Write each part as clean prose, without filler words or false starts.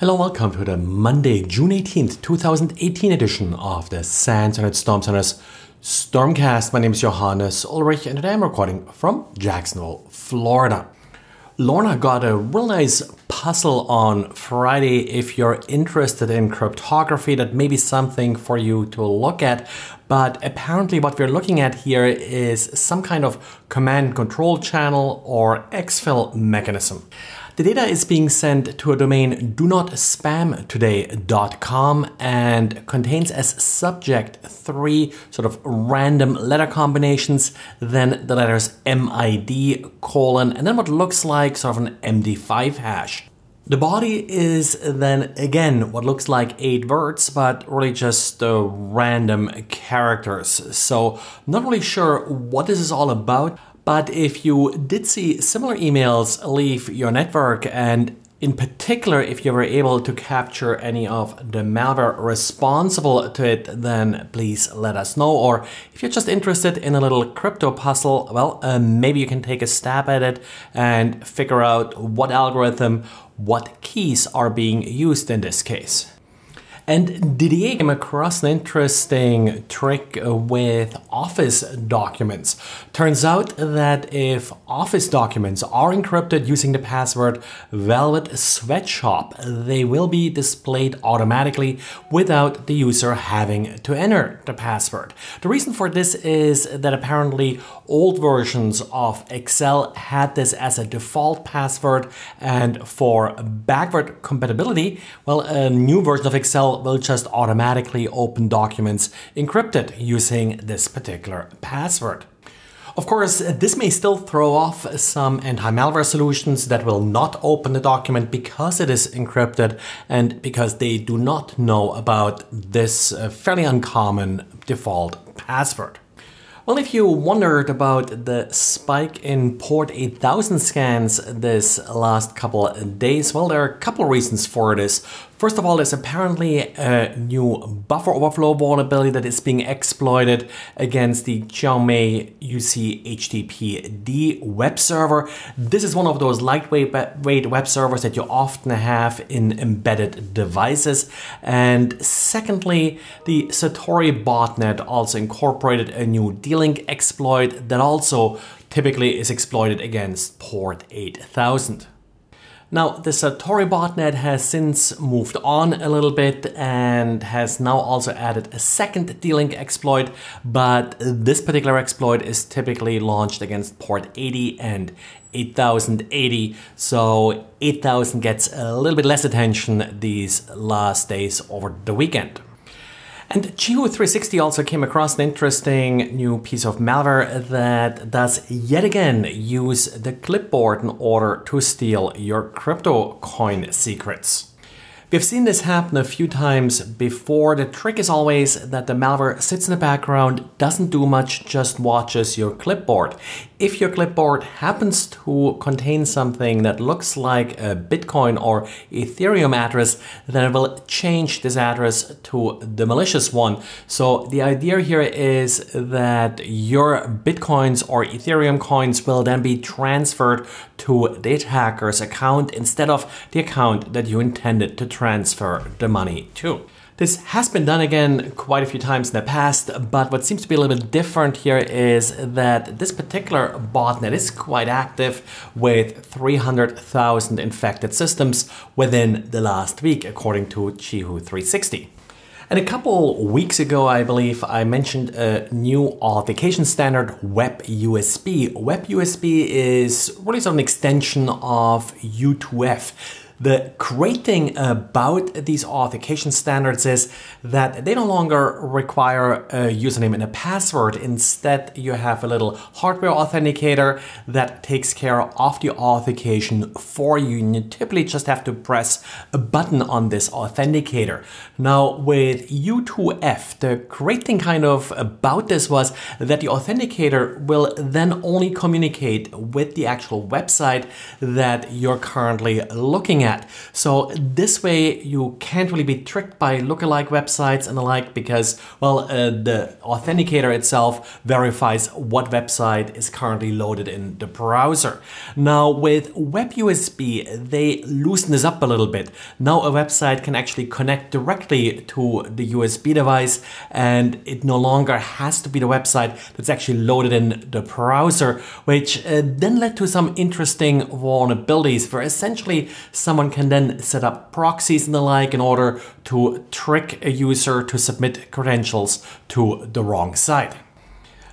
Hello and welcome to the Monday, June 18th, 2018 edition of the SANS Internet Storm Center's Stormcast. My name is Johannes Ulrich and today I'm recording from Jacksonville, Florida. Lorna got a real nice puzzle on Friday. If you're interested in cryptography, that may be something for you to look at. But apparently what we're looking at here is some kind of command and control channel or exfil mechanism. The data is being sent to a domain donotspamtoday.com and contains as subject three sort of random letter combinations, then the letters MID colon, and then what looks like sort of an MD5 hash. The body is then again what looks like 8 words, but really just random characters. So not really sure what this is all about. But if you did see similar emails leave your network, and in particular if you were able to capture any of the malware responsible to it, then please let us know. Or if you're just interested in a little crypto puzzle, well, maybe you can take a stab at it and figure out what algorithm, what keys are being used in this case. And Didier came across an interesting trick with Office documents. Turns out that if Office documents are encrypted using the password Velvet Sweatshop, they will be displayed automatically without the user having to enter the password. The reason for this is that apparently old versions of Excel had this as a default password, and for backward compatibility, well, a new version of Excel will just automatically open documents encrypted using this particular password. Of course, this may still throw off some anti-malware solutions that will not open the document because it is encrypted and because they do not know about this fairly uncommon default password. Well, if you wondered about the spike in port 8000 scans this last couple of days, well, there are a couple of reasons for this. First of all, there's apparently a new buffer overflow vulnerability that is being exploited against the Xiaomi UC HTTPD web server. This is one of those lightweight web servers that you often have in embedded devices. And secondly, the Satori Botnet also incorporated a new D-Link exploit that also typically is exploited against port 8000. Now, the Satori botnet has since moved on a little bit and has now also added a second D-Link exploit, but this particular exploit is typically launched against port 80 and 8080, so 8000 gets a little bit less attention these last days over the weekend. And Qihoo 360 also came across an interesting new piece of malware that does yet again use the clipboard in order to steal your crypto coin secrets. We've seen this happen a few times before. The trick is always that the malware sits in the background, doesn't do much, just watches your clipboard. If your clipboard happens to contain something that looks like a Bitcoin or Ethereum address, then it will change this address to the malicious one. So the idea here is that your Bitcoins or Ethereum coins will then be transferred to the attacker's account instead of the account that you intended to transfer the money to. This has been done again quite a few times in the past, but what seems to be a little bit different here is that this particular botnet is quite active with 300,000 infected systems within the last week, according to Qihoo 360. And a couple weeks ago, I believe, I mentioned a new authentication standard, WebUSB. WebUSB is really sort of an extension of U2F. The great thing about these authentication standards is that they no longer require a username and a password. Instead, you have a little hardware authenticator that takes care of the authentication for you. And you typically just have to press a button on this authenticator. Now, with U2F, the great thing kind of about this was that the authenticator will then only communicate with the actual website that you're currently looking at. at. So this way you can't really be tricked by lookalike websites and the like, because, well, the authenticator itself verifies what website is currently loaded in the browser. Now with WebUSB, they loosen this up a little bit. Now a website can actually connect directly to the USB device, and it no longer has to be the website that's actually loaded in the browser, which then led to some interesting vulnerabilities where essentially someone can then set up proxies and the like in order to trick a user to submit credentials to the wrong site.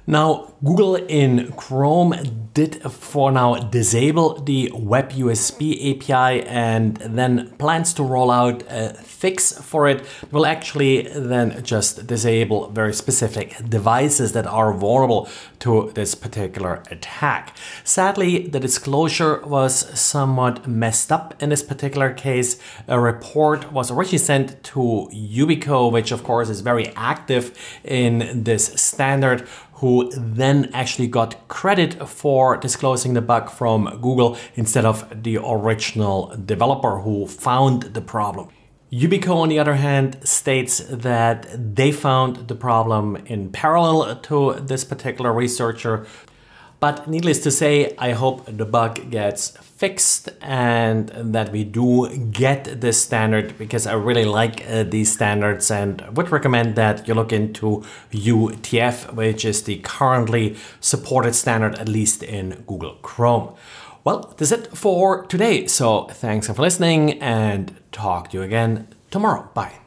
Now, Google in Chrome did for now disable the WebUSB API and then plans to roll out a fix for it. It will actually then just disable very specific devices that are vulnerable to this particular attack. Sadly, the disclosure was somewhat messed up in this particular case. A report was originally sent to Yubico, which of course is very active in this standard, who then actually got credit for disclosing the bug from Google instead of the original developer who found the problem. Yubico, on the other hand, states that they found the problem in parallel to this particular researcher. But needless to say, I hope the bug gets fixed and that we do get this standard, because I really like these standards and would recommend that you look into UTF, which is the currently supported standard, at least in Google Chrome. Well, that's it for today. So thanks for listening, and talk to you again tomorrow. Bye.